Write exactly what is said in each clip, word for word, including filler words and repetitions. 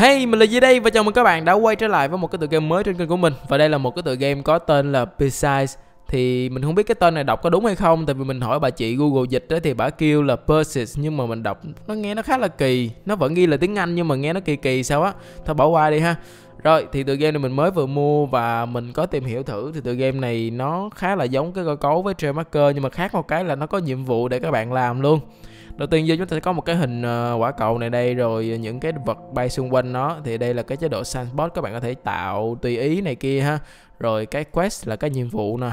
Hey, mình là Duy đây và chào mừng các bạn đã quay trở lại với một cái tựa game mới trên kênh của mình. Và đây là một cái tựa game có tên là Besiege. Thì mình không biết cái tên này đọc có đúng hay không, tại vì mình hỏi bà chị Google dịch đó thì bà kêu là Persis, nhưng mà mình đọc nó nghe nó khá là kỳ. Nó vẫn ghi là tiếng Anh nhưng mà nghe nó kỳ kỳ sao á. Thôi bỏ qua đi ha. Rồi thì tựa game này mình mới vừa mua và mình có tìm hiểu thử thì tựa game này nó khá là giống cái cơ cấu với Trailmaker, nhưng mà khác một cái là nó có nhiệm vụ để các bạn làm luôn. Đầu tiên vô chúng ta sẽ có một cái hình quả cầu này đây, rồi những cái vật bay xung quanh nó. Thì đây là cái chế độ sandbox, các bạn có thể tạo tùy ý này kia ha. Rồi cái quest là cái nhiệm vụ nè.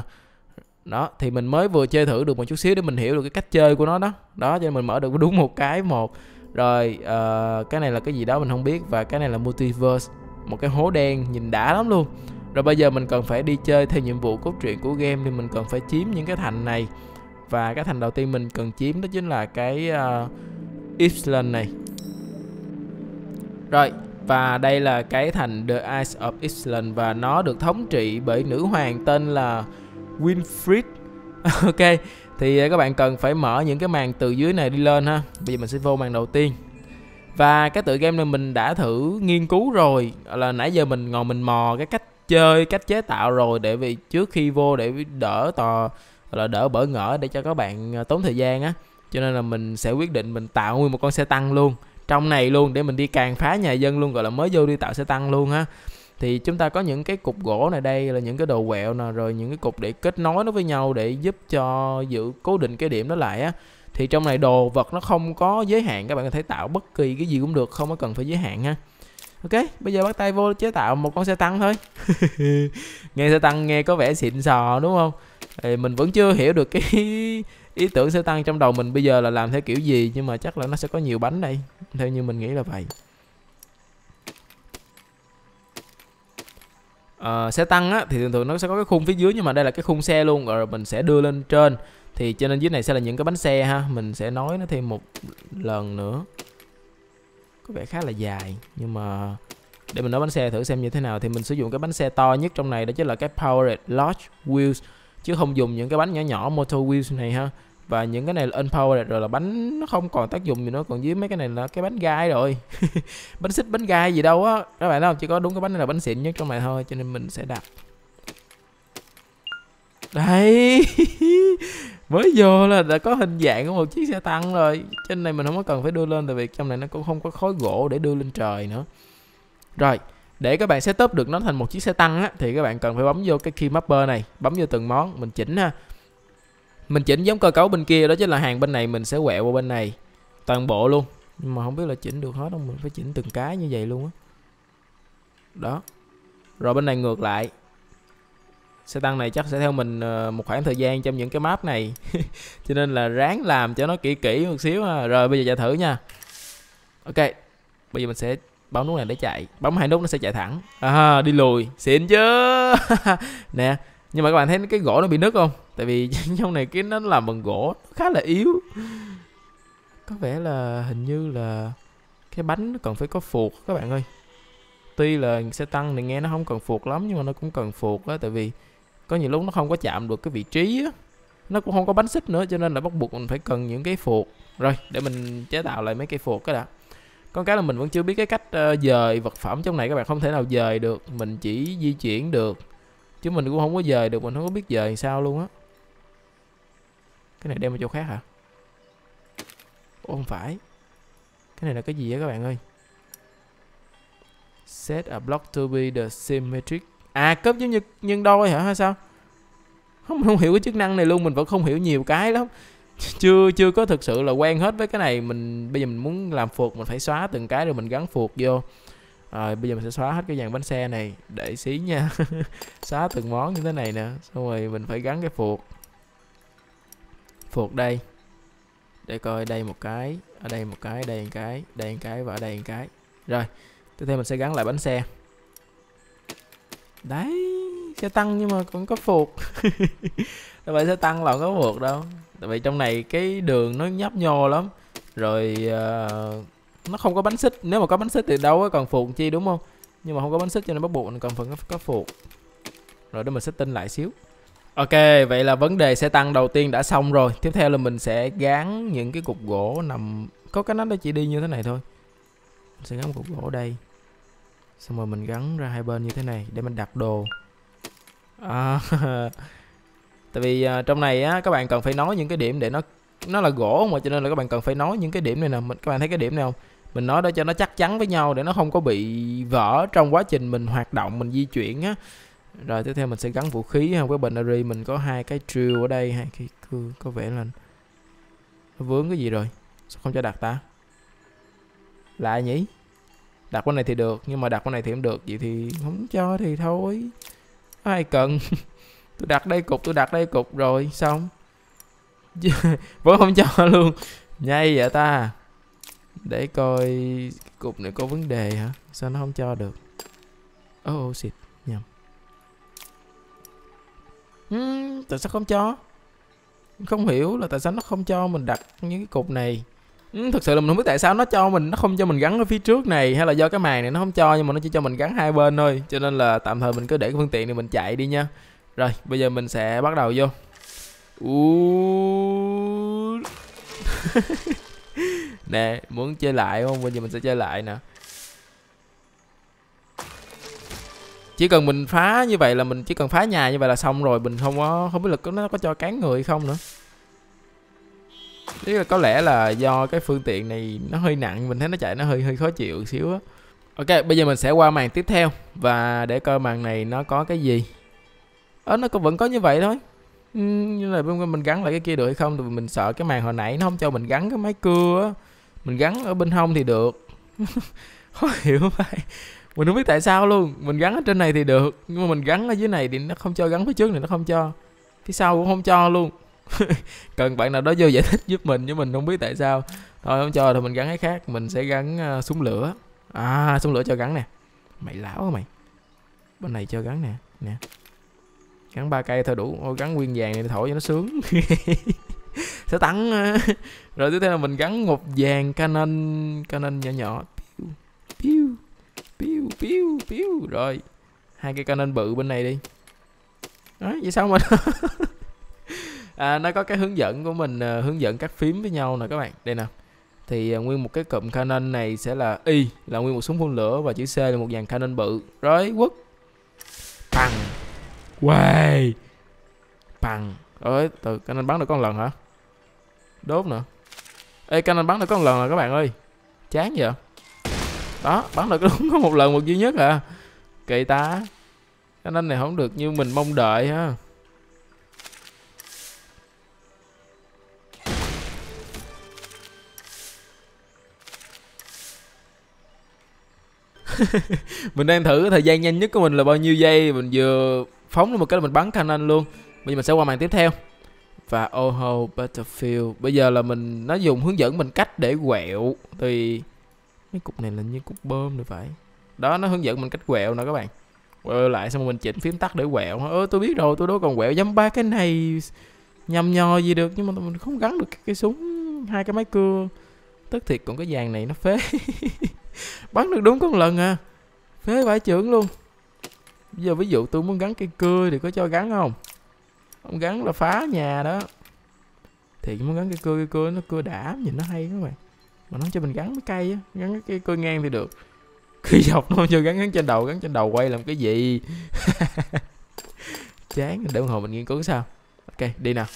Đó, thì mình mới vừa chơi thử được một chút xíu để mình hiểu được cái cách chơi của nó đó. Đó, cho nên mình mở được đúng một cái một. Rồi, uh, cái này là cái gì đó mình không biết. Và cái này là multiverse, một cái hố đen, nhìn đã lắm luôn. Rồi bây giờ mình cần phải đi chơi theo nhiệm vụ cốt truyện của game. Thì mình cần phải chiếm những cái thành này. Và cái thành đầu tiên mình cần chiếm đó chính là cái uh, Iceland này. Rồi, và đây là cái thành The Eyes of Iceland. Và nó được thống trị bởi nữ hoàng tên là Winfried. Ok, thì các bạn cần phải mở những cái màn từ dưới này đi lên ha. Bây giờ mình sẽ vô màn đầu tiên. Và cái tựa game này mình đã thử nghiên cứu rồi, là nãy giờ mình ngồi mình mò cái cách chơi, cách chế tạo rồi, để vì trước khi vô để đỡ tò là đỡ bỡ ngỡ để cho các bạn tốn thời gian á. Cho nên là mình sẽ quyết định mình tạo nguyên một con xe tăng luôn trong này luôn, để mình đi càng phá nhà dân luôn, gọi là mới vô đi tạo xe tăng luôn ha. Thì chúng ta có những cái cục gỗ này, đây là những cái đồ quẹo nè, rồi những cái cục để kết nối nó với nhau để giúp cho giữ cố định cái điểm đó lại á. Thì trong này đồ vật nó không có giới hạn, các bạn có thể tạo bất kỳ cái gì cũng được, không có cần phải giới hạn ha. Ok, bây giờ bắt tay vô chế tạo một con xe tăng thôi. Nghe xe tăng nghe có vẻ xịn sò đúng không? Thì mình vẫn chưa hiểu được cái ý tưởng xe tăng trong đầu mình bây giờ là làm theo kiểu gì, nhưng mà chắc là nó sẽ có nhiều bánh đây, theo như mình nghĩ là vậy. Uh, xe tăng á, thì thường thường nó sẽ có cái khung phía dưới, nhưng mà đây là cái khung xe luôn, rồi mình sẽ đưa lên trên. Thì cho nên dưới này sẽ là những cái bánh xe ha. Mình sẽ nói nó thêm một lần nữa. Có vẻ khá là dài, nhưng mà để mình nói bánh xe thử xem như thế nào. Thì mình sử dụng cái bánh xe to nhất trong này, đó chính là cái Powered Large Wheels, chứ không dùng những cái bánh nhỏ nhỏ Motor Wheels này ha. Và những cái này là Unpowered rồi, là bánh nó không còn tác dụng gì nữa. Còn dưới mấy cái này là cái bánh gai rồi. Bánh xích, bánh gai gì đâu á. Các bạn thấy không? Chỉ có đúng cái bánh này là bánh xịn nhất trong này thôi. Cho nên mình sẽ đặt đây. Mới vô là đã có hình dạng của một chiếc xe tăng rồi. Trên này mình không có cần phải đưa lên, tại vì trong này nó cũng không có khối gỗ để đưa lên trời nữa. Rồi, để các bạn setup được nó thành một chiếc xe tăng á, thì các bạn cần phải bấm vô cái key mapper này, bấm vô từng món, mình chỉnh ha. Mình chỉnh giống cơ cấu bên kia, đó chính là hàng bên này mình sẽ quẹo qua bên này toàn bộ luôn. Nhưng mà không biết là chỉnh được hết không, mình phải chỉnh từng cái như vậy luôn á. Đó. Đó. Rồi bên này ngược lại. Xe tăng này chắc sẽ theo mình một khoảng thời gian trong những cái map này. Cho nên là ráng làm cho nó kỹ kỹ một xíu ha. Rồi bây giờ chạy thử nha. Ok, bây giờ mình sẽ bấm nút này để chạy. Bấm hai nút nó sẽ chạy thẳng. À, đi lùi, xịn chứ. Nè, nhưng mà các bạn thấy cái gỗ nó bị nứt không? Tại vì trong này cái nó làm bằng gỗ khá là yếu. Có vẻ là hình như là cái bánh nó cần phải có phuộc các bạn ơi. Tuy là xe tăng này nghe nó không cần phuộc lắm, nhưng mà nó cũng cần phuộc á. Tại vì có nhiều lúc nó không có chạm được cái vị trí á. Nó cũng không có bánh xích nữa, cho nên là bắt buộc mình phải cần những cái phuộc. Rồi, để mình chế tạo lại mấy cái phuộc cái đã. Con cái là mình vẫn chưa biết cái cách dời vật phẩm trong này, các bạn không thể nào dời được. Mình chỉ di chuyển được, chứ mình cũng không có dời được, mình không có biết dời sao luôn á. Cái này đem vào chỗ khác hả? Ô, không phải. Cái này là cái gì á các bạn ơi? Set a block to be the symmetric. À, cấp giống như nhân đôi hả hay sao? Không, mình không hiểu cái chức năng này luôn, mình vẫn không hiểu nhiều cái lắm. Chưa chưa có thực sự là quen hết với cái này. Mình bây giờ mình muốn làm phuộc, mình phải xóa từng cái rồi mình gắn phuộc vô. Rồi bây giờ mình sẽ xóa hết cái dàn bánh xe này để xí nha. Xóa từng món như thế này nè, xong rồi mình phải gắn cái phuộc. Phuộc đây. Để coi, đây một cái, ở đây một cái, đây một cái, đây một cái và ở đây một cái. Rồi, tiếp theo mình sẽ gắn lại bánh xe. Đấy, xe tăng nhưng mà cũng có phuộc. Tại vậy xe tăng là không có phuộc đâu. Tại vì trong này cái đường nó nhấp nhô lắm. Rồi uh, nó không có bánh xích. Nếu mà có bánh xích thì đâu có cần phuộc chi đúng không? Nhưng mà không có bánh xích cho nên bắt buộc mình cần phải có phuộc. Rồi để mình sẽ tinh lại xíu. Ok, vậy là vấn đề xe tăng đầu tiên đã xong rồi. Tiếp theo là mình sẽ gắn những cái cục gỗ nằm. Có cái nắp nó chỉ đi như thế này thôi. Mình sẽ gắn một cục gỗ đây. Xong rồi mình gắn ra hai bên như thế này để mình đặt đồ. À, tại vì uh, trong này á, các bạn cần phải nói những cái điểm để nó nó là gỗ mà, cho nên là các bạn cần phải nói những cái điểm này nè. Mình, các bạn thấy cái điểm này không? Mình nói đó cho nó chắc chắn với nhau để nó không có bị vỡ trong quá trình mình hoạt động, mình di chuyển á. Rồi tiếp theo mình sẽ gắn vũ khí ha. Với binary mình có hai cái drill ở đây, hai cái cưa, có vẻ là nó vướng cái gì rồi. Sao không cho đặt ta? Lạ nhỉ? Đặt con này thì được, nhưng mà đặt con này thì không được, vậy thì không cho thì thôi. Ai cần. Tôi đặt đây cục, tôi đặt đây cục rồi, xong. Vẫn không cho luôn. Nhây vậy ta. Để coi cục này có vấn đề hả? Sao nó không cho được? Oh, oh shit, nhầm. Hmm, tại sao không cho? Không hiểu là tại sao nó không cho mình đặt những cái cục này. Hmm, thực sự là mình không biết tại sao nó cho mình, nó không cho mình gắn ở phía trước này, hay là do cái màn này nó không cho, nhưng mà nó chỉ cho mình gắn hai bên thôi. Cho nên là tạm thời mình cứ để cái phương tiện này mình chạy đi nha. Rồi, bây giờ mình sẽ bắt đầu vô. Uuuu. Nè, muốn chơi lại không? Bây giờ mình sẽ chơi lại nè. Chỉ cần mình phá như vậy là mình chỉ cần phá nhà như vậy là xong rồi. Mình không có không biết là nó có cho cán người hay không nữa. Tức là có lẽ là do cái phương tiện này nó hơi nặng, mình thấy nó chạy nó hơi hơi khó chịu xíu á. Ok, bây giờ mình sẽ qua màn tiếp theo và để coi màn này nó có cái gì. Ớ, nó vẫn có như vậy thôi. Ừ, như là mình gắn lại cái kia được hay không? Tại vì mình sợ cái màn hồi nãy nó không cho mình gắn cái máy cưa á. Mình gắn ở bên hông thì được. Khó hiểu vậy. Mình không biết tại sao luôn. Mình gắn ở trên này thì được, nhưng mà mình gắn ở dưới này thì nó không cho, gắn phía trước này nó không cho, phía sau cũng không cho luôn. Cần bạn nào đó vô giải thích giúp mình, chứ mình không biết tại sao. Thôi không cho thì mình gắn cái khác. Mình sẽ gắn uh, súng lửa. À, súng lửa cho gắn nè. Mày lão hả mày? Bên này cho gắn nè. Nè, gắn ba cây thôi đủ. Ôi, gắn nguyên vàng này thổi cho nó sướng. Sẽ tặng. Rồi tiếp theo là mình gắn một vàng cannon, cannon nhỏ nhỏ. Piu piu piu piu piu. Rồi hai cây cannon bự bên này đi. Đó, vậy sao mà à, nó có cái hướng dẫn của mình, uh, hướng dẫn các phím với nhau nè các bạn. Đây nè, thì uh, nguyên một cái cụm cannon này sẽ là Y là nguyên một súng phun lửa, và chữ C là một dàn cannon bự. Rồi quất bằng. Quay bằng. Ơi, từ cannon bắn được con lần hả? Đốt nữa. Ê, cannon bắn được con lần rồi các bạn ơi. Chán vậy. Đó, bắn được đúng có một lần, một duy nhất à. Kỳ tá. Cannon này không được như mình mong đợi ha. Mình đang thử thời gian nhanh nhất của mình là bao nhiêu giây. Mình vừa phóng lên một cái là mình bắn cannon luôn. Bây giờ mình sẽ qua màn tiếp theo. Và oh oh battlefield. Bây giờ là mình, nó dùng hướng dẫn mình cách để quẹo. Thì mấy cục này là như cục bơm rồi phải. Đó, nó hướng dẫn mình cách quẹo nè các bạn. Quẹo lại xong rồi mình chỉnh phím tắt để quẹo. Ơ, tôi biết rồi, tôi đâu còn quẹo dám ba cái này nhầm nhò gì được. Nhưng mà mình không gắn được cái, cái súng, hai cái máy cưa. Tức thiệt, còn cái vàng này nó phế. Bắn được đúng con lần à. Phế vải trưởng luôn. Bây giờ ví dụ tôi muốn gắn cây cưa thì có cho gắn không? Không gắn là phá nhà đó. Thì muốn gắn cây cưa, cây cưa nó cưa đã, nhìn nó hay các bạn. Mà nó cho mình gắn mấy cây á, gắn cái cưa ngang thì được. Cưa dọc nó không cho gắn, gắn trên đầu, gắn trên đầu quay làm cái gì? Chán, để một hồi mình nghiên cứu sao. Ok, đi nào.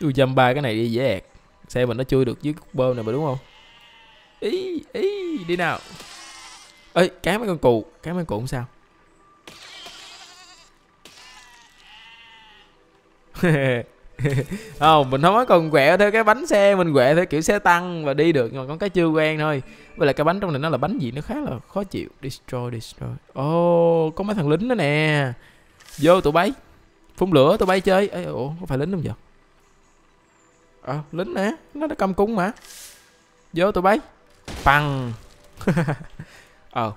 Tôi dăm ba cái này đi dễ ẹt. Xe mình nó chui được dưới cục bơm này mà đúng không? Ý, ý, đi nào. Ê, cá mấy con cụ. Cá mấy con cụ không sao. Không, mình không có còn quẹo theo cái bánh xe. Mình quẹo theo kiểu xe tăng và đi được. Còn cái chưa quen thôi. Với lại cái bánh trong này nó là bánh gì nó khá là khó chịu. Destroy, destroy. Ồ, oh, có mấy thằng lính đó nè. Vô tụi bay. Phun lửa tụi bay chơi. Ê, ủa, có phải lính không vậy? À, lính nè. Nó đã cầm cung mà. Vô tụi bay. Bằng. Ờ,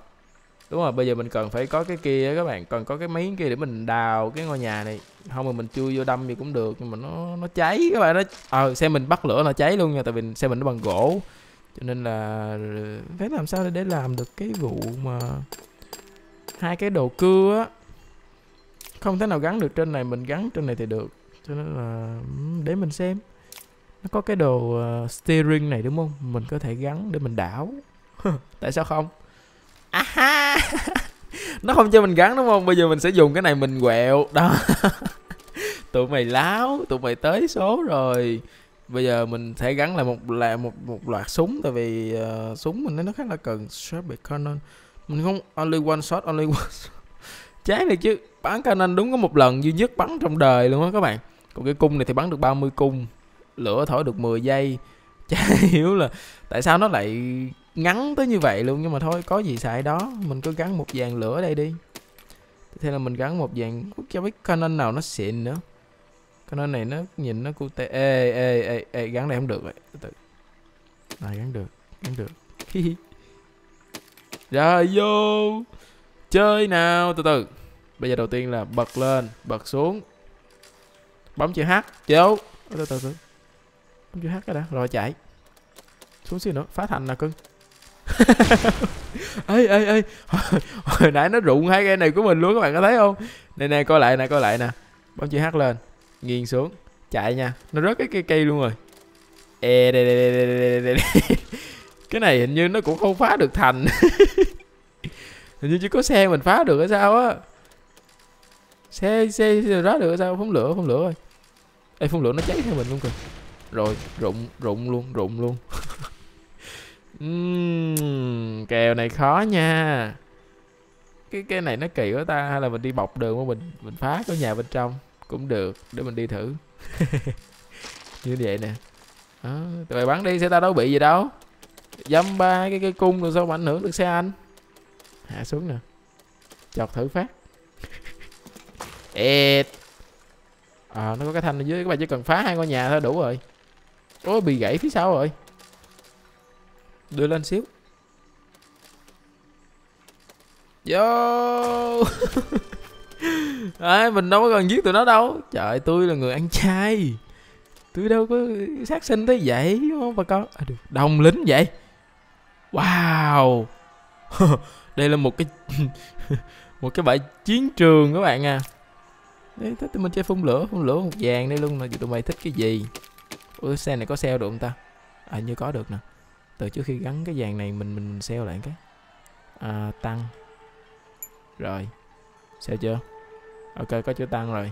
đúng rồi, bây giờ mình cần phải có cái kia các bạn, cần có cái miếng kia để mình đào cái ngôi nhà này. Không mà mình chui vô đâm thì cũng được, nhưng mà nó nó cháy các bạn. Nó ờ, xe mình bắt lửa là cháy luôn nha, tại vì xe mình nó bằng gỗ. Cho nên là phải làm sao để, để làm được cái vụ mà hai cái đồ cưa á. Không thể nào gắn được trên này, mình gắn trên này thì được. Cho nên là để mình xem. Nó có cái đồ uh, steering này đúng không? Mình có thể gắn để mình đảo. Tại sao không? Aha. Nó không cho mình gắn đúng không? Bây giờ mình sẽ dùng cái này mình quẹo. Đó. Tụi mày láo, tụi mày tới số rồi. Bây giờ mình sẽ gắn lại một là một một loạt súng, tại vì uh, súng mình nó khá là cần. Sharp cannon. Mình không only one shot, only one shot. Chán này chứ. Bắn cannon đúng có một lần duy nhất bắn trong đời luôn á các bạn. Còn cái cung này thì bắn được ba mươi cung. Lửa thổi được mười giây. Chả hiểu là tại sao nó lại ngắn tới như vậy luôn, nhưng mà thôi có gì xài đó. Mình cứ gắn một dàn lửa ở đây đi. Thế là mình gắn một dàn, cho biết cannon nào nó xịn nữa. Cannon này nó nhìn nó cute. Ê ê ê ê gắn đây không được vậy. Từ từ. Này gắn được, gắn được. Rồi vô. Chơi nào, từ từ. Bây giờ đầu tiên là bật lên, bật xuống. Bấm chữ H, vô. Từ từ từ. Bấm chữ H cái đã, rồi chạy. Xuống xíu nữa, phá thành là cưng. Ê ê ê hồi, hồi nãy nó rụng hai cái này của mình luôn, các bạn có thấy không? Này nè, coi lại nè, coi lại nè. Bấm chữ H lên, nghiêng xuống, chạy nha. Nó rớt cái cây cây luôn rồi. Ê đây đây đây đây đây. Cái này hình như nó cũng không phá được thành. Hình như chỉ có xe mình phá được hay sao á. Xe xe rớt được hay sao? Phóng lửa, phóng lửa rồi. Ê phóng lửa nó cháy theo mình luôn kìa. Rồi, rụng rụng luôn, rụng luôn. Uhm, kèo này khó nha. Cái cái này nó kỳ quá ta, hay là mình đi bọc đường của mình, mình phá cái nhà bên trong cũng được, để mình đi thử. Như vậy nè. Đó, tụi mày bắn đi, xe tao đâu bị gì đâu. Dâm ba cái cái cung rồi sao mà ảnh hưởng được xe anh. Hạ xuống nè. Chọc thử phát. Ê. À, nó có cái thanh ở dưới, các bạn chỉ cần phá hai ngôi nhà thôi đủ rồi. Ôi bị gãy phía sau rồi. Đưa lên xíu. Vô. À, mình đâu có cần giết tụi nó đâu. Trời, tôi là người ăn chay. Tôi đâu có sát sinh tới vậy đúng không bà con? À, được. Đồng lính vậy. Wow. Đây là một cái một cái bãi chiến trường các bạn à. Đấy, thích tụi mình chơi phun lửa, phun lửa một vàng đây luôn, mà tụi mày thích cái gì? Ủa xe này có sale được không ta? À như có được nè. Từ trước khi gắn cái vàng này mình mình mình sale lại cái. À, tăng. Rồi. Sale chưa? Ok có chữ tăng rồi.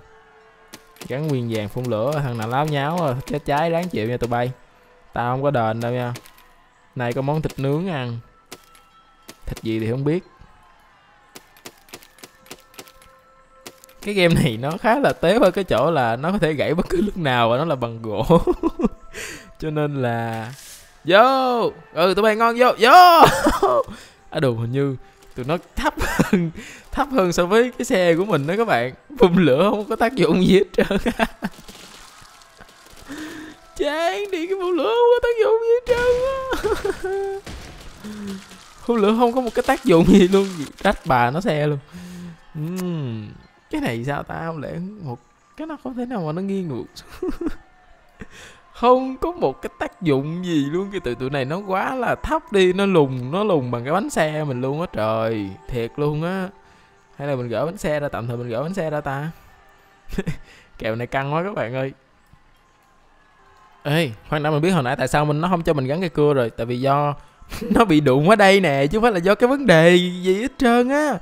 Gắn nguyên vàng phun lửa, thằng nào láo nháo chết cháy đáng chịu nha tụi bay. Tao không có đền đâu nha. Này có món thịt nướng ăn. Thịt gì thì không biết. Cái game này nó khá là tế ở cái chỗ là nó có thể gãy bất cứ lúc nào và nó là bằng gỗ. Cho nên là vô. Ừ tụi bay ngon vô. Vô. À đồ hình như tụi nó thấp hơn thấp hơn so với cái xe của mình đó các bạn. Phun lửa không có tác dụng gì hết trơn. Chán đi, cái phun lửa không có tác dụng gì hết trơn. Phun lửa không có một cái tác dụng gì luôn, trách bà nó xe luôn. Uhm. Cái này sao ta, không lẽ một cái nó không thể nào mà nó nghiêng được. Không có một cái tác dụng gì luôn. Cái tụi tụi này nó quá là thấp đi, nó lùng nó lùng bằng cái bánh xe mình luôn á. Trời thiệt luôn á. Hay là mình gỡ bánh xe ra, tạm thời mình gỡ bánh xe ra ta. Kèo này căng quá các bạn ơi. Ê khoan đã, mình biết hồi nãy tại sao mình nó không cho mình gắn cái cưa rồi, tại vì do nó bị đụng ở đây nè, chứ không phải là do cái vấn đề gì hết trơn á,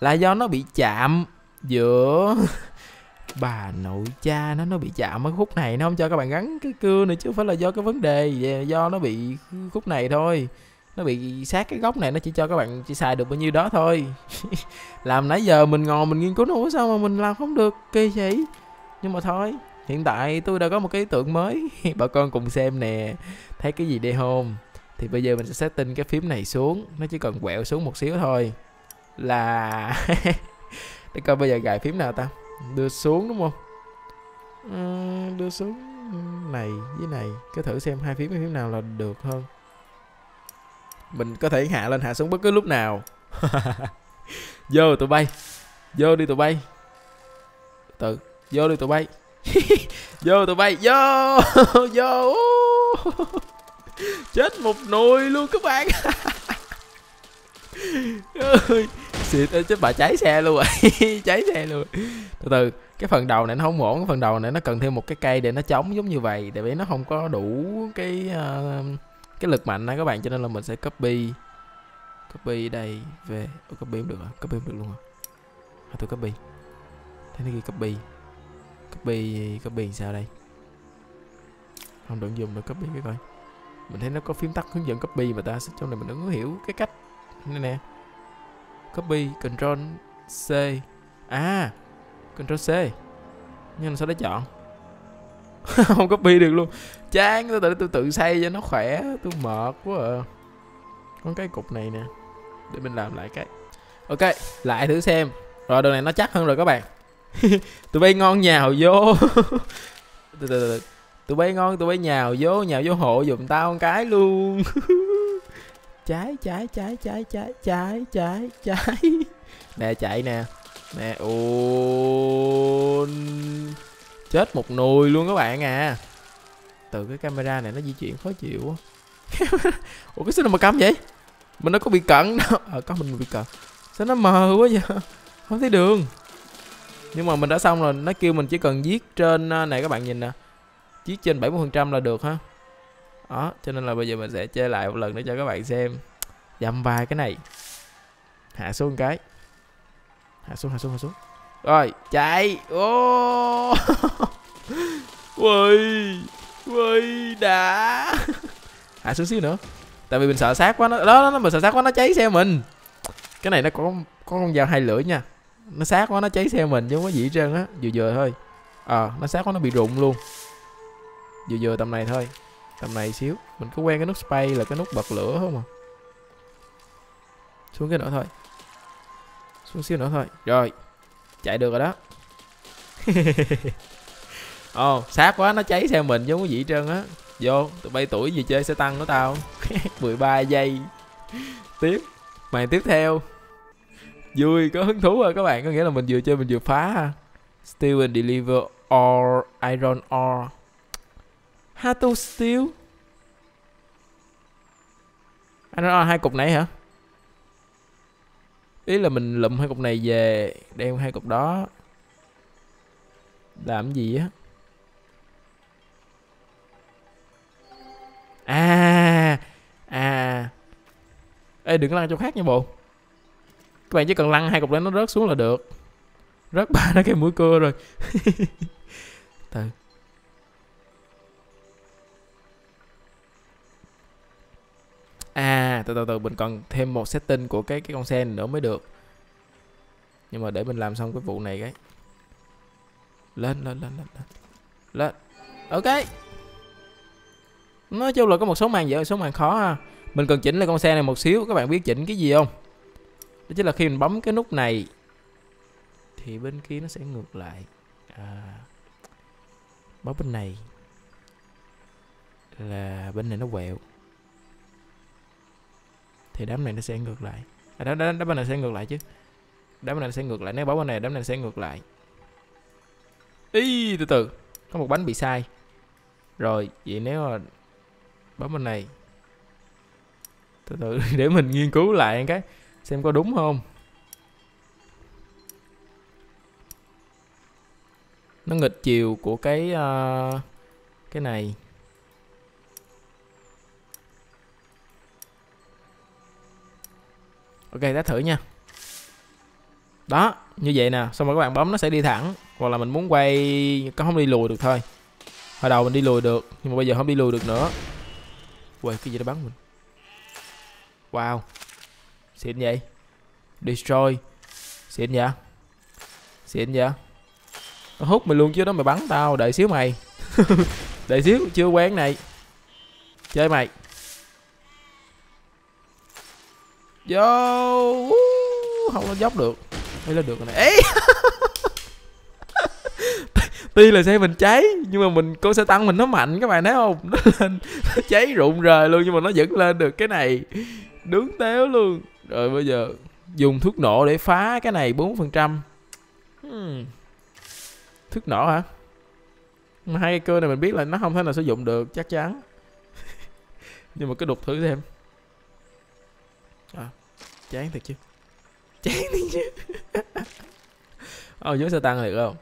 là do nó bị chạm giữa bà nội cha nó nó bị chạm ở khúc này, nó không cho các bạn gắn cái cưa này, chứ không phải là do cái vấn đề do nó bị khúc này thôi, nó bị sát cái góc này, nó chỉ cho các bạn chỉ xài được bao nhiêu đó thôi. Làm nãy giờ mình ngồi mình nghiên cứu nó, ủa sao mà mình làm không được kỳ vậy, nhưng mà thôi hiện tại tôi đã có một cái ý tưởng mới. Bà con cùng xem nè, thấy cái gì đây không? Thì bây giờ mình sẽ setting cái phím này xuống, nó chỉ cần quẹo xuống một xíu thôi là để coi bây giờ gài phím nào ta. Đưa xuống đúng không? À, đưa xuống này với này, cứ thử xem hai phím, phím nào là được hơn. Mình có thể hạ lên hạ xuống bất cứ lúc nào. Vô tụi bay, vô đi tụi bay, tự vô đi tụi bay. Vô tụi bay, vô vô. Chết một nồi luôn các bạn. Chết bà cháy xe luôn rồi. Cháy xe luôn. Từ từ, cái phần đầu này nó không ổn, cái phần đầu này nó cần thêm một cái cây để nó chống giống như vậy, tại vì nó không có đủ cái uh, cái lực mạnh này các bạn, cho nên là mình sẽ copy Copy đây về. Ủa, copy không được hả? Copy không được luôn hả? À, tôi copy. Thế nó ghi copy. Copy copy sao đây? Không đừng dùng được copy cái coi. Mình thấy nó có phím tắt hướng dẫn copy mà ta, trong này mình đừng có hiểu cái cách này nè. Copy Control C. À, Control C. Nhưng mà sao để chọn? Không copy được luôn. Chán, tôi tự, tôi tự xây cho nó khỏe, tôi mệt quá à. Có cái cục này nè. Để mình làm lại cái. Ok, lại thử xem. Rồi đường này nó chắc hơn rồi các bạn. Tụi bay ngon nhào vô. Từ từ từ. Tụi bay ngon, tụi bay nhào vô, nhào vô hộ dùm tao một cái luôn. Trái trái trái trái trái trái trái trái. Nè chạy nè. Nè ồ. Chết một nồi luôn các bạn à. Từ cái camera này nó di chuyển khó chịu quá. Ủa cái sao nó mà cắm vậy? Mình nó có bị cận đâu. Ờ à, có mình bị cận. Sao nó mờ quá vậy? Không thấy đường. Nhưng mà mình đã xong rồi, nó kêu mình chỉ cần viết trên này các bạn nhìn nè. Viết trên bảy mươi phần trăm là được ha. Đó, cho nên là bây giờ mình sẽ chơi lại một lần nữa cho các bạn xem. Dăm ba cái này. Hạ xuống một cái. Hạ xuống, hạ xuống, hạ xuống. Rồi, chạy. Ô. Ui. Ui đã. Hạ xuống xíu nữa. Tại vì mình sợ sát quá nó đó, nó mình sợ sát quá nó cháy xe mình. Cái này nó có có con dao hai lưỡi nha. Nó sát quá nó cháy xe mình chứ không có gì hết trơn á, vừa vừa thôi. Ờ, à, nó sát quá nó bị rụng luôn. Vừa vừa tầm này thôi. Tầm này xíu. Mình cứ quen cái nút space là cái nút bật lửa không à. Xuống cái nữa thôi. Xuống xíu nữa thôi. Rồi. Chạy được rồi đó. Ồ, oh, sát quá nó cháy xe mình chứ không có gì hết trơn á. Vô, tụi bay tuổi gì chơi xe tăng của tao. mười ba giây. Tiếp. Màn tiếp theo. Vui, có hứng thú rồi các bạn. Có nghĩa là mình vừa chơi mình vừa phá ha. Steal and deliver or iron ore. How to steal? Iron ore hai cục này hả? Ý là mình lụm hai cục này về, đem hai cục đó. Làm gì á? À. À. Ê đừng có lăn chỗ khác nha bộ. Các bạn chỉ cần lăn hai cục lên nó rớt xuống là được. Rớt ba nó cái mũi cưa rồi. Từ. À, từ từ từ mình còn thêm một setting của cái cái con xe này nữa mới được. Nhưng mà để mình làm xong cái vụ này cái. Lên lên lên lên lên. Lên. Ok. Nói chung là có một số màn dễ, một số màn khó ha. Mình cần chỉnh lại con xe này một xíu, các bạn biết chỉnh cái gì không? Đó chính là khi mình bấm cái nút này thì bên kia nó sẽ ngược lại. À, bấm bên này là bên này nó quẹo. Thì đám này nó sẽ ngược lại. À, đám, đám, đám bên này sẽ ngược lại chứ. Đám này sẽ ngược lại, nếu bấm bên này đám này sẽ ngược lại. Ý, từ từ. Có một bánh bị sai. Rồi, vậy nếu mà bấm bên này. Từ từ để mình nghiên cứu lại cái xem có đúng không. Nó nghịch chiều của cái uh, cái này. Ok, đã thử nha. Đó, như vậy nè, xong rồi các bạn bấm nó sẽ đi thẳng, hoặc là mình muốn quay có không đi lùi được thôi. Hồi đầu mình đi lùi được, nhưng mà bây giờ không đi lùi được nữa. Quay cái gì đó bắn mình. Wow. Xịn vậy. Destroy. Xịn vậy. Xịn vậy. Nó hút mày luôn chứ đó, mày bắn tao, đợi xíu mày. Đợi xíu, chưa quen này. Chơi mày. Vô. Không nó dốc được. Đây là được rồi này. Tuy là xe mình cháy, nhưng mà mình cô xe tăng mình nó mạnh các bạn thấy không? Nó lên, nó cháy rụng rời luôn nhưng mà nó vẫn lên được cái này. Đúng téo luôn. Rồi bây giờ dùng thuốc nổ để phá cái này bốn phần trăm. Hmm. Thuốc nổ hả? Mà hai cái cơ này mình biết là nó không thể nào sử dụng được chắc chắn. Nhưng mà cứ đục thử xem. À, chán thiệt chứ. Chán thiệt chứ. Ờ, giống xe tăng được không?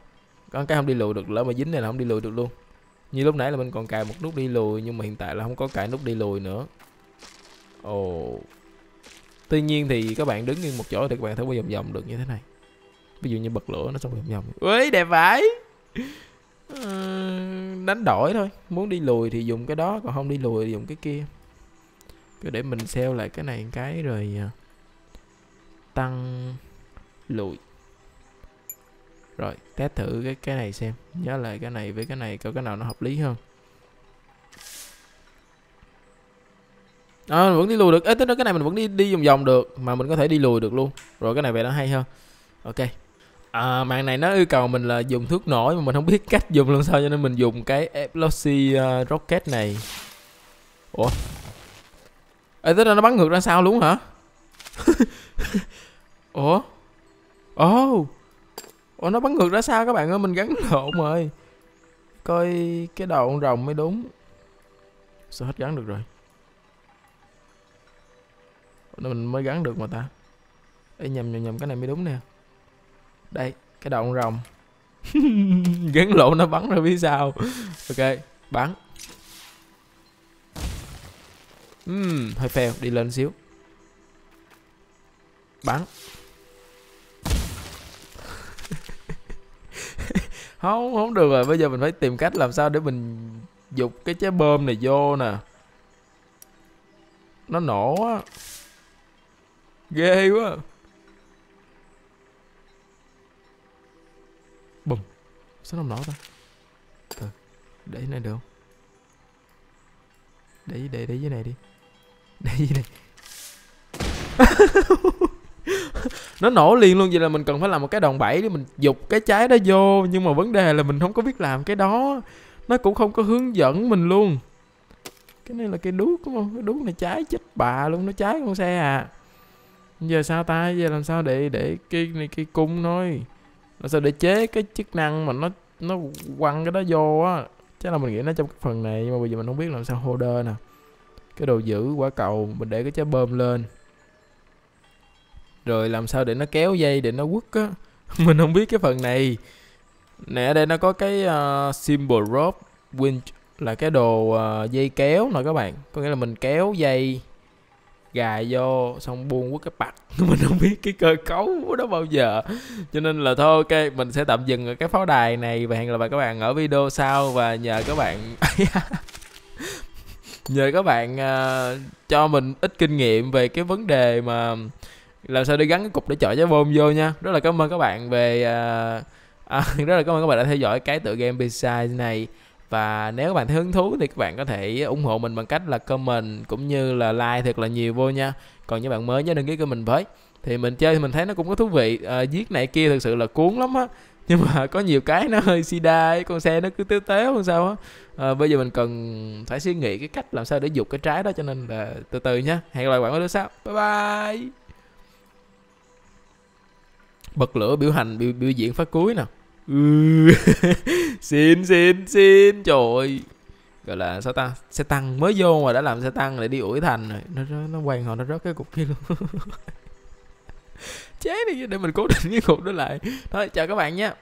Có cái không đi lùi được, lỡ mà dính này là không đi lùi được luôn. Như lúc nãy là mình còn cài một nút đi lùi, nhưng mà hiện tại là không có cài nút đi lùi nữa. Ồ. Tuy nhiên thì các bạn đứng yên một chỗ thì các bạn thử quay vòng vòng được như thế này. Ví dụ như bật lửa nó xong vòng vòng. Ui đẹp vãi. Ừ, đánh đổi thôi. Muốn đi lùi thì dùng cái đó, còn không đi lùi thì dùng cái kia. Cứ để mình sell lại cái này cái rồi tăng lùi. Rồi test thử cái cái này xem. Nhớ lại cái này với cái này coi cái nào nó hợp lý hơn. À, mình vẫn đi lùi được. Ê, tức là cái này mình vẫn đi đi vòng vòng được mà mình có thể đi lùi được luôn. Rồi cái này vậy nó hay hơn. Ok. À, mạng này nó yêu cầu mình là dùng thước nổi mà mình không biết cách dùng làm sao cho nên mình dùng cái Explosive uh, Rocket này. Ủa. Ê, tức là nó bắn ngược ra sao luôn hả? Ủa. Ồ. Oh. Ủa nó bắn ngược ra sao các bạn ơi, mình gắn lộn rồi. Coi cái đầu con rồng mới đúng. Sao hết gắn được rồi. Mình mới gắn được mà ta. Ê, nhầm nhầm nhầm cái này mới đúng nè. Đây cái đầu con rồng. Gắn lộn nó bắn ra phía sau. Ok bắn. uhm, Hơi fail, đi lên xíu. Bắn. Không không được rồi. Bây giờ mình phải tìm cách làm sao để mình dục cái trái bơm này vô nè. Nó nổ á. Ghê quá. Bùm. Sao nó không nổ ta? Từ. Để dưới này được không? Để dưới, để, để dưới này đi. Để dưới này. Nó nổ liền luôn. Vậy là mình cần phải làm một cái đòn bẩy để mình giục cái trái đó vô. Nhưng mà vấn đề là mình không có biết làm cái đó. Nó cũng không có hướng dẫn mình luôn. Cái này là cái đuốc đúng không? Cái đuốc này cháy chết bà luôn. Nó cháy con xe à. Giờ sao ta? Giờ làm sao để để cái này cái cung thôi. Làm sao để chế cái chức năng mà nó nó quăng cái đó vô á. Chắc là mình nghĩ nó trong cái phần này. Nhưng mà bây giờ mình không biết làm sao holder nè. Cái đồ giữ quả cầu. Mình để cái trái bơm lên. Rồi làm sao để nó kéo dây để nó quất á. Mình không biết cái phần này. Nè ở đây nó có cái uh, symbol rope winch. Là cái đồ uh, dây kéo nè các bạn. Có nghĩa là mình kéo dây gài vô xong buông quất cái bạc. Mình không biết cái cơ cấu đó bao giờ. Cho nên là thôi ok, mình sẽ tạm dừng ở cái pháo đài này. Và hẹn gặp lại các bạn ở video sau. Và nhờ các bạn nhờ các bạn uh, cho mình ít kinh nghiệm về cái vấn đề mà làm sao để gắn cái cục để chọi trái bom vô nha. Rất là cảm ơn các bạn về uh, à, rất là cảm ơn các bạn đã theo dõi cái tựa game Besiege này. Và nếu các bạn thấy hứng thú thì các bạn có thể ủng hộ mình bằng cách là comment cũng như là like thật là nhiều vô nha. Còn những bạn mới nhớ đăng ký kênh mình với. Thì mình chơi thì mình thấy nó cũng có thú vị. À, giết này kia thực sự là cuốn lắm á. Nhưng mà có nhiều cái nó hơi sida ấy. Con xe nó cứ tếu tếu hay sao á. À, bây giờ mình cần phải suy nghĩ cái cách làm sao để giục cái trái đó. Cho nên là từ từ nha. Hẹn gặp lại các bạn ở đứa sau. Bye bye. Bật lửa biểu hành biểu, biểu diễn phát cuối nè. Ừ. Xin xin xin. Trời ơi. Gọi là sao ta? Xe tăng mới vô mà đã làm xe tăng lại đi ủi thành rồi. Nó nó, nó quay hồi nó rớt cái cục kia luôn. Chế đi. Để mình cố định cái cục đó lại. Thôi chào các bạn nha.